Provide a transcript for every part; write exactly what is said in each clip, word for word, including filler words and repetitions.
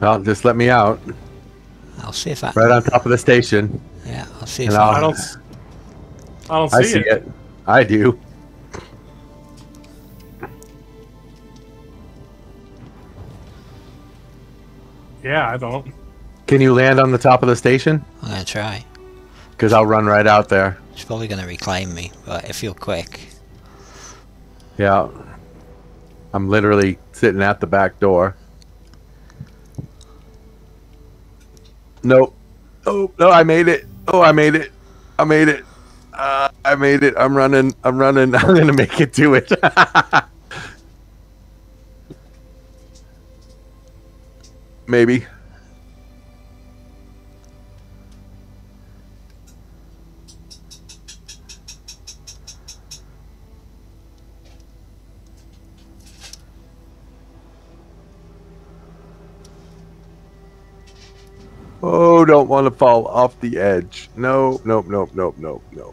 Well, just let me out. I'll see if I... Right on top of the station. Yeah, I'll see if I... I don't, I don't see, I see it. it. I do. Yeah, I don't. Can you land on the top of the station? I'm going to try. Because I'll run right out there. It's probably going to reclaim me, but if you're quick. Yeah. I'm literally sitting at the back door. Nope. Oh, no, I made it. Oh, I made it. I made it. Uh, I made it. I'm running. I'm running. I'm going to make it to it. Maybe. Oh, don't want to fall off the edge. No, nope, nope, nope, nope, nope.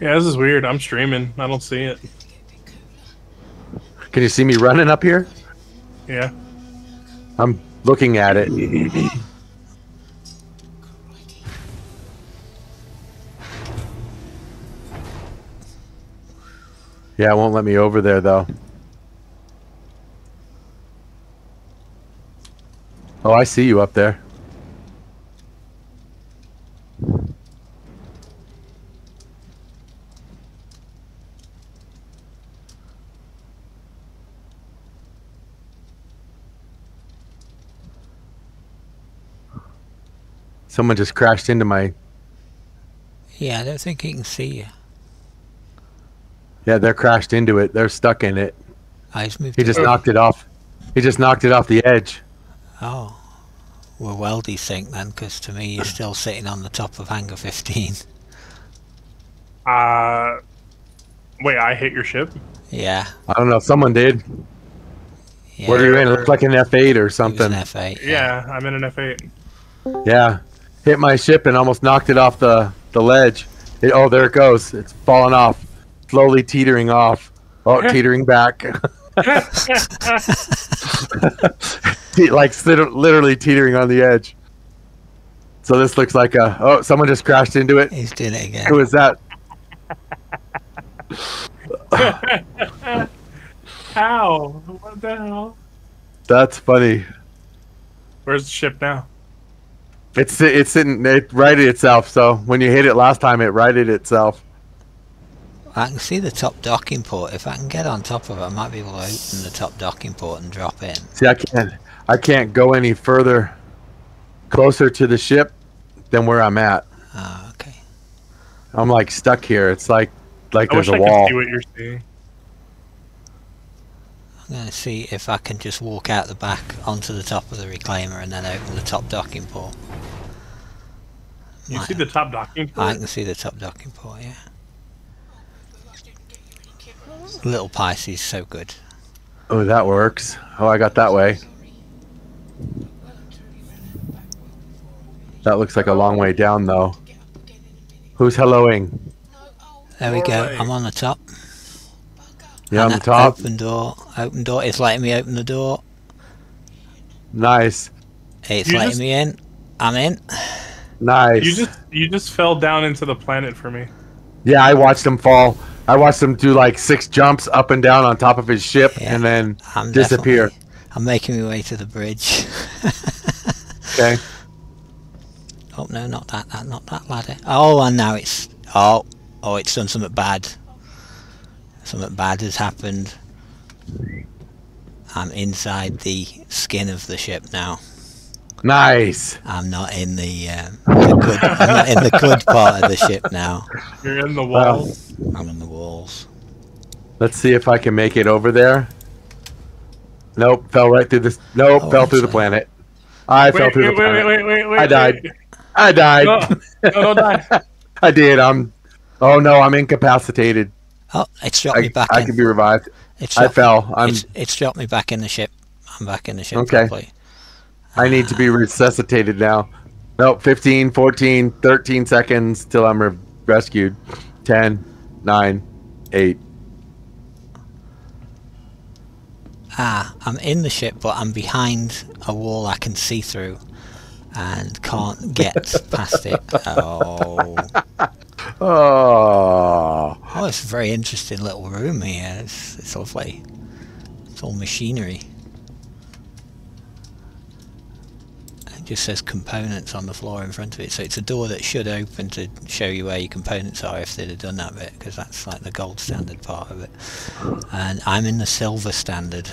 Yeah, this is weird. I'm streaming. I don't see it. Can you see me running up here? Yeah. I'm looking at it. Yeah, it won't let me over there, though. Oh, I see you up there. Someone just crashed into my... Yeah, I don't think he can see you. Yeah, they're crashed into it. They're stuck in it. I just moved he just it. knocked it off. He just knocked it off the edge. Oh. Well, well desync then, because to me, you're still sitting on the top of Hangar fifteen. Uh, wait, I hit your ship? Yeah. I don't know. Someone did. Yeah. What are you in? It looks like an F eight or something. It was an F eight. Yeah. yeah, I'm in an F eight. Yeah. Hit my ship and almost knocked it off the, the ledge. It, oh, there it goes. It's falling off. Slowly teetering off. Oh, teetering back. Like literally teetering on the edge. So this looks like a... Oh, someone just crashed into it. He's doing it again. Who is that? How? What the hell? That's funny. Where's the ship now? It's it's sitting... It righted itself, so when you hit it last time, it righted itself. I can see the top docking port. If I can get on top of it, I might be able to open the top docking port and drop in. See, I can't, I can't go any further closer to the ship than where I'm at. Oh, okay. I'm like stuck here. It's like like I there's wish a I wall. Could see what you're seeing. I'm going to see if I can just walk out the back onto the top of the reclaimer and then open the top docking port. You might see have. the top docking port? I can see the top docking port, yeah. Little Pisces, so good. Oh, that works. Oh, I got that way. That looks like a long way down, though. Who's helloing? There we go. I'm on the top. Yeah, on the top. Open door. Open door. It's letting me open the door. Nice. It's letting me in. I'm in. Nice. You just you just fell down into the planet for me. Yeah, I watched him fall. I watched him do like six jumps up and down on top of his ship yeah, and then I'm disappear. I'm making my way to the bridge. Okay. Oh no, not that, that, not that ladder. Oh, and now it's oh, oh, it's done something bad. Something bad has happened. I'm inside the skin of the ship now. Nice. I'm not in the, um, the good, I'm not in the good part of the ship now. You're in the walls. Um, I'm in the walls. Let's see if I can make it over there. Nope, fell right through this. Nope, oh, fell through the planet. I wait, fell through wait, the planet. Wait, wait, wait, wait, I died. Wait. I died. No, no, don't die. I did. I'm. Oh no, I'm incapacitated. Oh, it's dropped I, me back. I in. can be revived. It's I fell. Me. I'm. It's, it's dropped me back in the ship. I'm back in the ship. Okay. Properly. I need to be resuscitated now. Nope, fifteen, fourteen, thirteen seconds till I'm rescued. ten, nine, eight, Ah, I'm in the ship, but I'm behind a wall I can see through and can't get past it. Oh. Oh. Oh, it's a very interesting little room here. It's, it's lovely. It's all machinery. It just says components on the floor in front of it, so it's a door that should open to show you where your components are if they'd have done that bit, because that's like the gold standard part of it. And I'm in the silver standard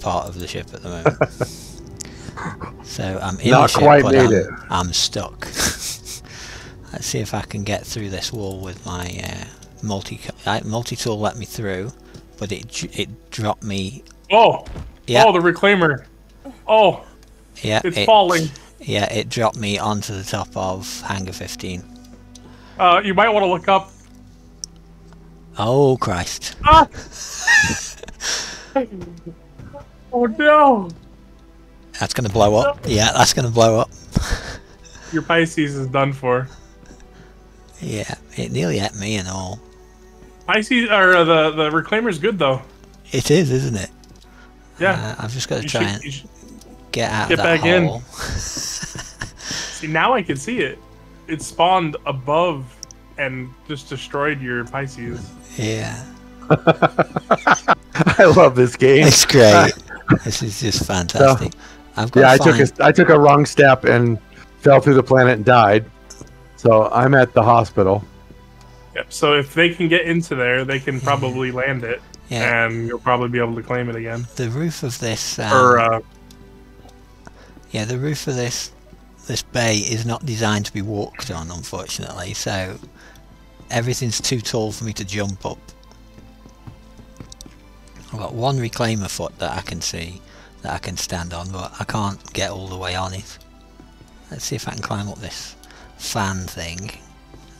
part of the ship at the moment. So I'm in Not the ship, quite but I'm, I'm stuck. Let's see if I can get through this wall with my uh, multi uh, multi-tool. Let me through, but it it dropped me. Oh, yeah. Oh, the reclaimer. Oh, yeah. It's it, falling. Yeah, it dropped me onto the top of Hangar fifteen. Uh, you might want to look up. Oh Christ! Ah. Oh no! That's gonna blow up. Yeah, that's gonna blow up. Your Pisces is done for. Yeah, it nearly ate me and all. Pisces, or uh, the the reclaimer's good though. It is, isn't it? Yeah. Uh, I've just got to you try should, and get out. Get of that back hole. In. See, now I can see it. It spawned above and just destroyed your Pisces. Yeah. I love this game. It's great. This is just fantastic. So, I've got. Yeah, I find... took a I took a wrong step and fell through the planet and died. So I'm at the hospital. Yep. So if they can get into there, they can probably yeah. land it, yeah. and you'll probably be able to claim it again. The roof of this, um, or uh, yeah, the roof of this this bay is not designed to be walked on, unfortunately. So everything's too tall for me to jump up. I've got one reclaimer foot that I can see that I can stand on, but I can't get all the way on it. Let's see if I can climb up this fan thing.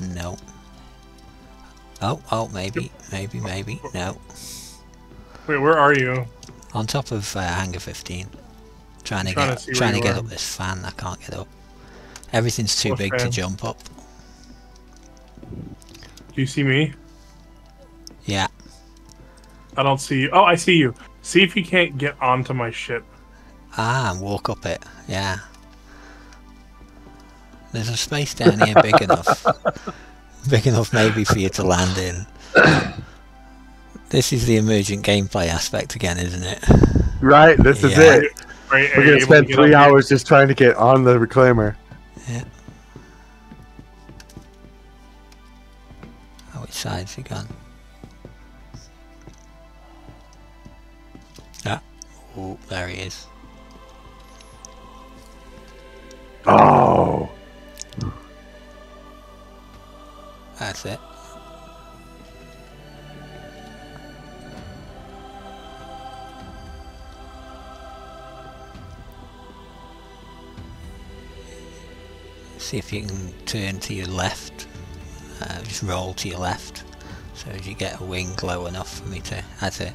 No. Oh, oh, maybe, maybe, maybe, no. Wait, where are you? On top of uh, Hangar fifteen. Trying to trying get, to trying to get up this fan. I can't get up. Everything's too big to jump up. Do you see me? Yeah. I don't see you. Oh, I see you. See if you can't get onto my ship. Ah, and walk up it. Yeah. There's a space down here big enough. Big enough maybe for you to land in. This is the emergent gameplay aspect again, isn't it? Right, this yeah. is it. Are, are We're going to spend three hours here? Just trying to get on the reclaimer. Yeah. Oh, which side's he gone? Ah. Oh, there he is. Oh! That's it. See if you can turn to your left. Uh, just roll to your left. So as you get a wing low enough for me to, that's it,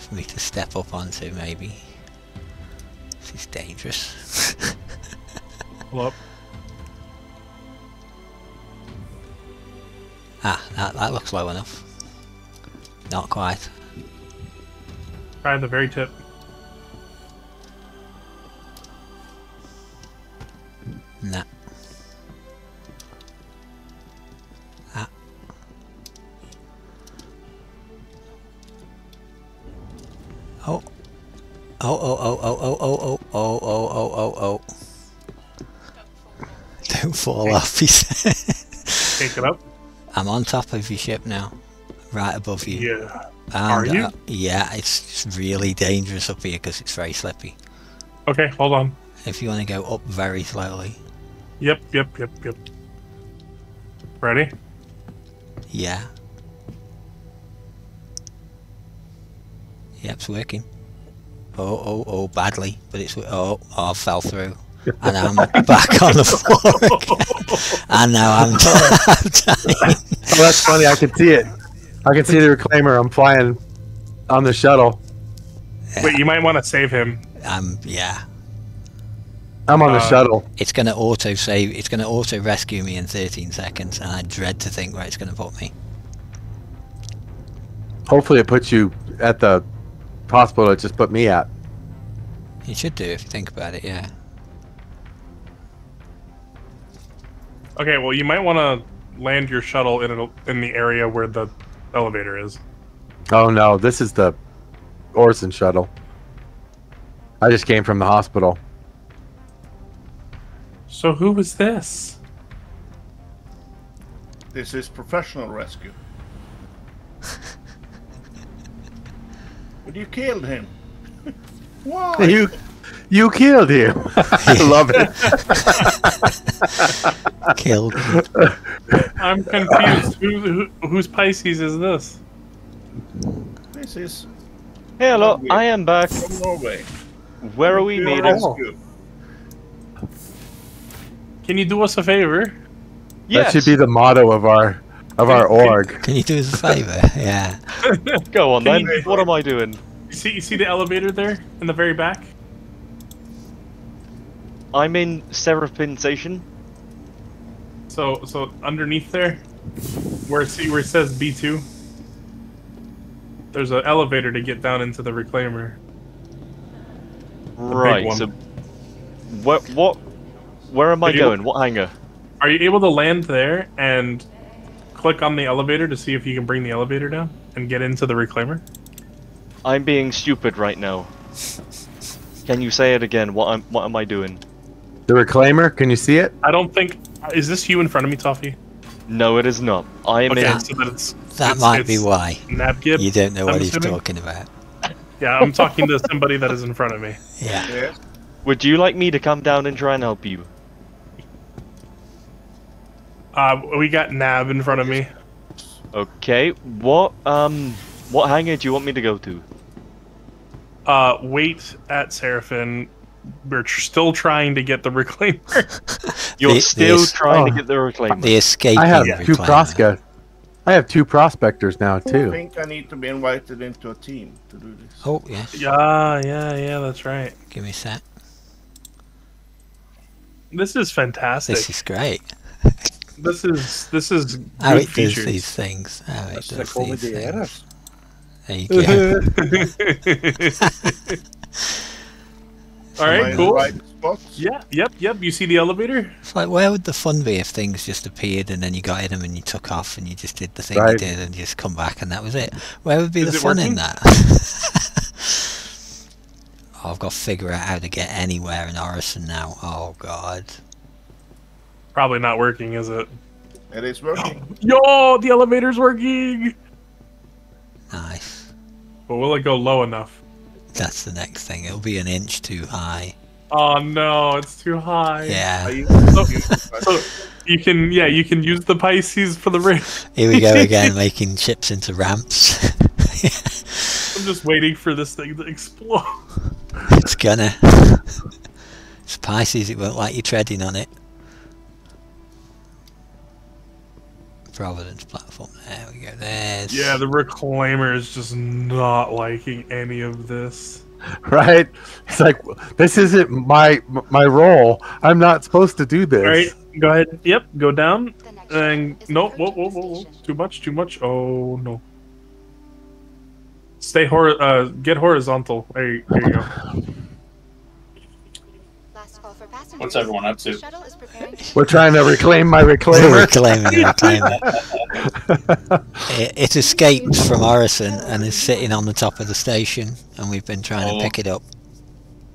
for me to step up onto maybe. This is dangerous. Up. Ah, that, that looks low enough. Not quite. Try the very tip. Nah. Ah. Oh. Oh, oh, oh, oh, oh, oh, oh, oh, oh, oh, oh, oh. Don't fall off, he said. Take it up. I'm on top of your ship now, right above you. Yeah. And Are you? Uh, yeah, it's, it's really dangerous up here because it's very slippy. Okay, hold on. If you want to go up very slowly. Yep, yep, yep, yep. Ready? Yeah. Yep, it's working. Oh, oh, oh, badly, but it's oh, oh, I fell through. And I'm back on the floor again. And now I'm, I'm dying. Oh, that's funny. I can see it. I can see the reclaimer. I'm flying on the shuttle. Yeah. Wait, you might want to save him. Um, yeah. I'm on uh, the shuttle. It's going to auto save. It's going to auto rescue me in thirteen seconds, and I dread to think where it's going to put me. Hopefully, it puts you at the possible to just put me out. You should do if you think about it, yeah. Okay, well, you might want to land your shuttle in a, in the area where the elevator is. Oh no, this is the Orison shuttle. I just came from the hospital. So who was this? This is professional rescue. But you killed him. Why? You, you killed him. I love it. Killed him. I'm confused. Who, who, whose Pisces is this? This is... Hey, hello, I am back. From Norway. Where are we meeting? Can you do us a favor? Yes. That should be the motto of our of our org. Can you do us a favor? Yeah. Go on then. You, what am I doing? You see, you see the elevator there in the very back? I'm in Seraphim Station. So so underneath there, where see where it says B two, there's an elevator to get down into the reclaimer. The right. So what what? Where am I going? What hangar? Are you able to land there and click on the elevator to see if you can bring the elevator down and get into the reclaimer? I'm being stupid right now. Can you say it again? What am What am I doing? The reclaimer? Can you see it? I don't think. Is this you in front of me, Toffee? No, it is not. I am okay, in. So that it's, that it's, might it's be why. Nabgib, you don't know what he's talking about. Yeah, I'm talking to somebody that is in front of me. Yeah. Yeah. Would you like me to come down and try and help you? Uh, we got Nab in front of me. Okay, what um, what hangar do you want me to go to? Uh, wait at Seraphim. We're tr still trying to get the reclaimer. You're the, still the trying oh, to get the reclaimer. The escape. I have yeah. two Prosca. I have two prospectors now too. I think I need to be invited into a team to do this. Oh yes. Yeah, yeah, yeah. That's right. Give me a sec. This is fantastic. This is great. This is this is good how it features. Does these things. How it does these things. There you go. All right, cool. Right yeah, yep, yep. You see the elevator? It's like, where would the fun be if things just appeared and then you got in them and you took off and you just did the thing right. you did and you just come back and that was it? Where would be is the fun working? in that? Oh, I've got to figure out how to get anywhere in Orison now. Oh god. Probably not working, is it? It is working. Yo, the elevator's working! Nice. But will it go low enough? That's the next thing. It'll be an inch too high. Oh no, it's too high. Yeah. So, so you can, yeah, you can use the Pisces for the ramp. Here we go again, making chips into ramps. Yeah. I'm just waiting for this thing to explode. It's gonna. It's Pisces. It won't like you treading on it. Providence platform. There we go. There's... Yeah, the reclaimer is just not liking any of this. Right? It's like, this isn't my my role. I'm not supposed to do this. All right. Go ahead. Yep. Go down. And no. Whoa, whoa, whoa, whoa. Too much. Too much. Oh no. Stay hor. Uh, get horizontal. There you, there you go. What's everyone up to? We're trying to reclaim my reclaimer. Reclaiming the reclaimer. It, it escaped from Orison and is sitting on the top of the station, and we've been trying oh. to pick it up.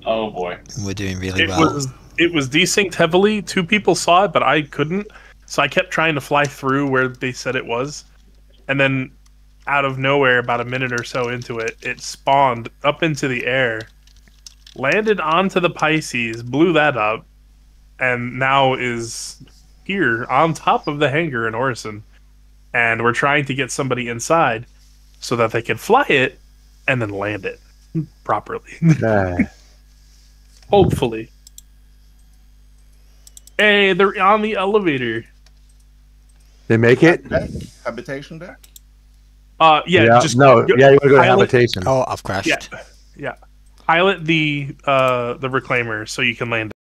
Oh boy! And we're doing really it well. Was, it was desynced heavily. Two people saw it, but I couldn't, so I kept trying to fly through where they said it was, and then out of nowhere, about a minute or so into it, it spawned up into the air. Landed onto the Pisces, blew that up, and now is here on top of the hangar in Orison. And we're trying to get somebody inside so that they can fly it and then land it properly. Nah. Hopefully. Hey, they're on the elevator. They make it? Deck? Habitation deck? Uh, yeah, yeah. Just no, go, yeah, you want to go to habitation. Oh, I've crashed. Yeah. Yeah. Pilot the uh the reclaimer so you can land